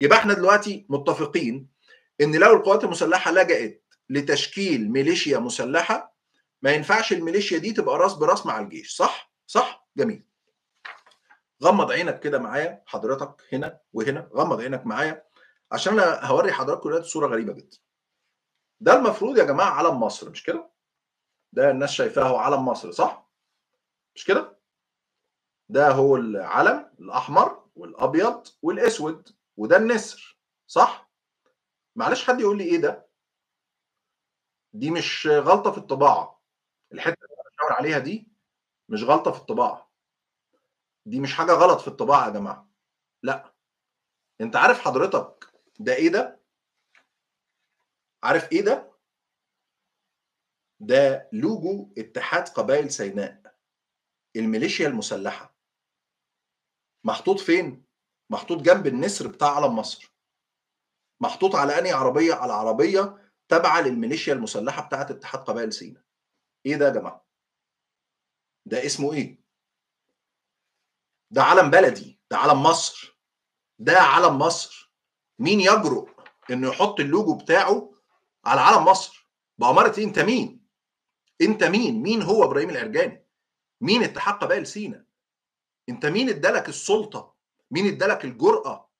يبقى احنا دلوقتي متفقين ان لو القوات المسلحه لجأت لتشكيل ميليشيا مسلحه ما ينفعش الميليشيا دي تبقى راس براس مع الجيش، صح؟ صح؟ جميل. غمض عينك كده معايا حضرتك هنا وهنا، غمض عينك معايا عشان انا هوري حضراتكم دلوقتي صوره غريبه جدا. ده المفروض يا جماعه علم مصر مش كده؟ ده الناس شايفاه هو علم مصر صح؟ مش كده؟ ده هو العلم الاحمر والابيض والاسود وده النسر صح؟ معلش حد يقول لي ايه ده؟ دي مش غلطه في الطباعه. الحته اللي انا بشاور عليها دي مش غلطه في الطباعه. دي مش حاجه غلط في الطباعه يا جماعه. لا. انت عارف حضرتك ده ايه ده؟ عارف ايه ده؟ ده لوجو اتحاد قبائل سيناء الميليشيا المسلحه. محطوط فين؟ محطوط جنب النسر بتاع علم مصر. محطوط على انهي عربيه؟ على عربيه تابعه للميليشيا المسلحه بتاعه اتحاد قبائل سيناء. ايه ده يا جماعه؟ ده اسمه ايه؟ ده علم بلدي، ده علم مصر. ده علم مصر. مين يجرؤ انه يحط اللوجو بتاعه على علم مصر؟ بأمارة ايه؟ انت مين؟ انت مين؟ مين هو ابراهيم العرجاني؟ مين اتحاد قبائل سيناء؟ انت مين ادالك السلطه؟ مين ادالك الجرأه؟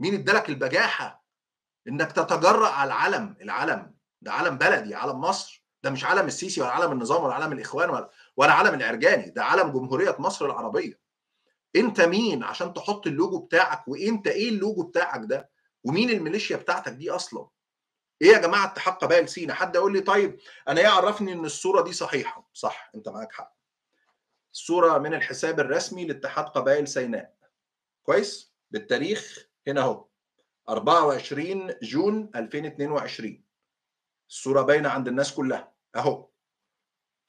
مين ادالك البجاحه؟ انك تتجرأ على العلم، العلم ده علم بلدي، علم مصر، ده مش علم السيسي ولا علم النظام ولا علم الاخوان ولا علم العرجاني، ده علم جمهوريه مصر العربيه. انت مين عشان تحط اللوجو بتاعك؟ وانت ايه اللوجو بتاعك ده؟ ومين الميليشيا بتاعتك دي اصلا؟ ايه يا جماعه اتحاد قبائل سيناء؟ حد يقول لي طيب انا ايه عرفني ان الصوره دي صحيحه؟ صح، انت معاك حق. الصوره من الحساب الرسمي لاتحاد قبائل سيناء. كويس؟ بالتاريخ هنا اهو 24 جون 2022. الصوره باينه عند الناس كلها اهو.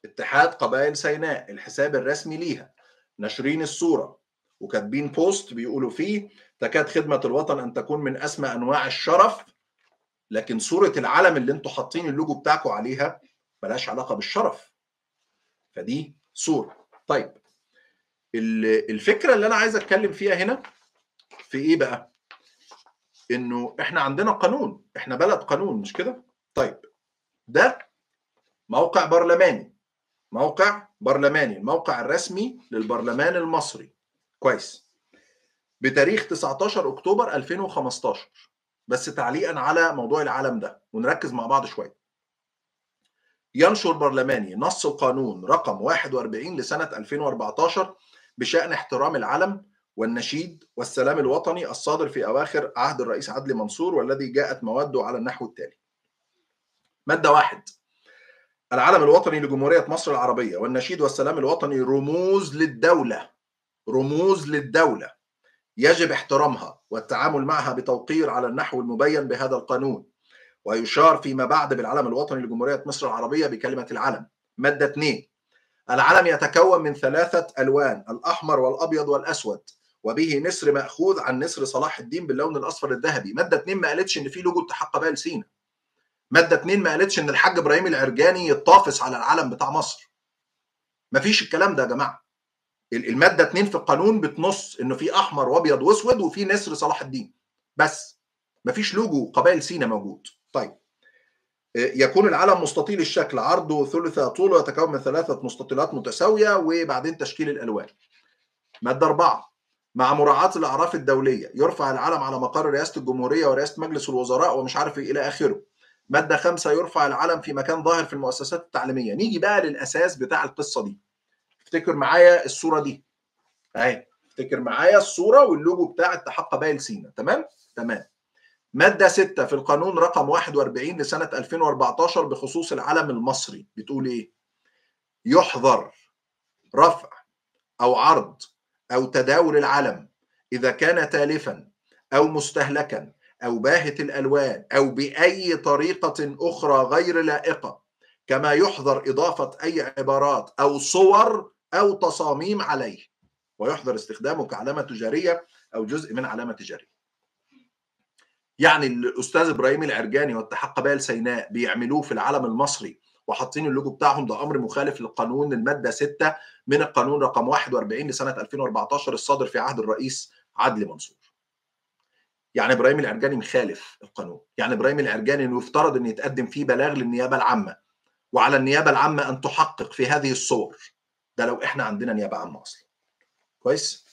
اتحاد قبائل سيناء الحساب الرسمي ليها، ناشرين الصوره وكاتبين بوست بيقولوا فيه تكاد خدمه الوطن ان تكون من اسمى انواع الشرف، لكن صوره العلم اللي انتوا حاطين اللوجو بتاعكم عليها ملهاش علاقه بالشرف. فدي صوره. طيب الفكره اللي انا عايز اتكلم فيها هنا في ايه بقى؟ انه احنا عندنا قانون، احنا بلد قانون مش كده؟ طيب ده موقع برلماني، موقع برلماني، الموقع الرسمي للبرلمان المصري. كويس. بتاريخ 19 اكتوبر 2015. بس تعليقا على موضوع العلم ده ونركز مع بعض شويه. ينشر برلماني نص القانون رقم 41 لسنه 2014 بشأن احترام العلم والنشيد والسلام الوطني الصادر في أواخر عهد الرئيس عدلي منصور، والذي جاءت مواده على النحو التالي. مادة 1: العلم الوطني لجمهورية مصر العربية والنشيد والسلام الوطني رموز للدولة، رموز للدولة يجب احترامها والتعامل معها بتوقير على النحو المبين بهذا القانون، ويشار فيما بعد بالعلم الوطني لجمهورية مصر العربية بكلمة العلم. مادة 2: العلم يتكون من 3 ألوان، الأحمر والأبيض والأسود، وبه نسر مأخوذ عن نسر صلاح الدين باللون الأصفر الذهبي. مادة 2 ما قالتش إن في لوجو اتحاد قبائل سيناء. مادة 2 ما قالتش إن الحاج إبراهيم العرجاني يتطافس على العلم بتاع مصر. مفيش الكلام ده يا جماعة. المادة 2 في القانون بتنص إنه في أحمر وأبيض وأسود وفي نسر صلاح الدين، بس مفيش لوجو قبائل سيناء موجود. طيب يكون العلم مستطيل الشكل، عرضه ثلث طوله، يتكون من 3 مستطيلات متساويه، وبعدين تشكيل الالوان. ماده 4: مع مراعاه الاعراف الدوليه يرفع العلم على مقر رئاسه الجمهوريه ورئاسه مجلس الوزراء ومش عارف ايه الى اخره. ماده 5: يرفع العلم في مكان ظاهر في المؤسسات التعليميه. نيجي بقى للاساس بتاع القصه دي. افتكر معايا الصوره دي اهي، افتكر معايا الصوره واللوجو بتاع اتحاد قبائل سيناء. تمام تمام. مادة 6 في القانون رقم 41 لسنة 2014 بخصوص العلم المصري بتقول ايه؟ يحظر رفع أو عرض أو تداول العلم إذا كان تالفا أو مستهلكا أو باهت الألوان أو بأي طريقة أخرى غير لائقة، كما يحظر إضافة أي عبارات أو صور أو تصاميم عليه، ويحظر استخدامه كعلامة تجارية أو جزء من علامة تجارية. يعني الاستاذ ابراهيم العرجاني واتحاد قبائل سيناء بيعملوه في العلم المصري وحاطين اللوجو بتاعهم، ده امر مخالف للقانون، الماده 6 من القانون رقم 41 لسنه 2014 الصادر في عهد الرئيس عدلي منصور. يعني إبراهيم العرجاني مخالف القانون، يعني إبراهيم العرجاني إنه يفترض أن يتقدم فيه بلاغ للنيابة العامة، وعلى النيابة العامة أن تحقق في هذه الصور، ده لو إحنا عندنا نيابة عامة أصلا. كويس؟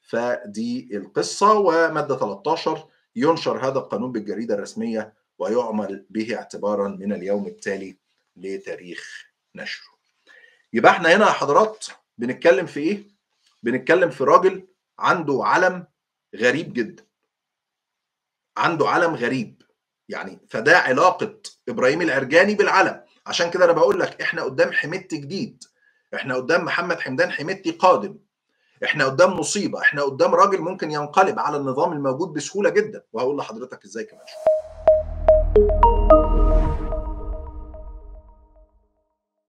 فدي القصة. ومادة 13 ينشر هذا القانون بالجريدة الرسمية ويعمل به اعتبارا من اليوم التالي لتاريخ نشره. يبقى احنا هنا يا حضرات بنتكلم في ايه؟ بنتكلم في راجل عنده علم غريب جدا. عنده علم غريب. يعني فده علاقة إبراهيم العرجاني بالعلم. عشان كده انا بقول لك احنا قدام حمدتي جديد. احنا قدام محمد حمدان حمدتي قادم. احنا قدام مصيبة. احنا قدام راجل ممكن ينقلب على النظام الموجود بسهولة جدا. وهقول لحضرتك ازاي كمان شوية.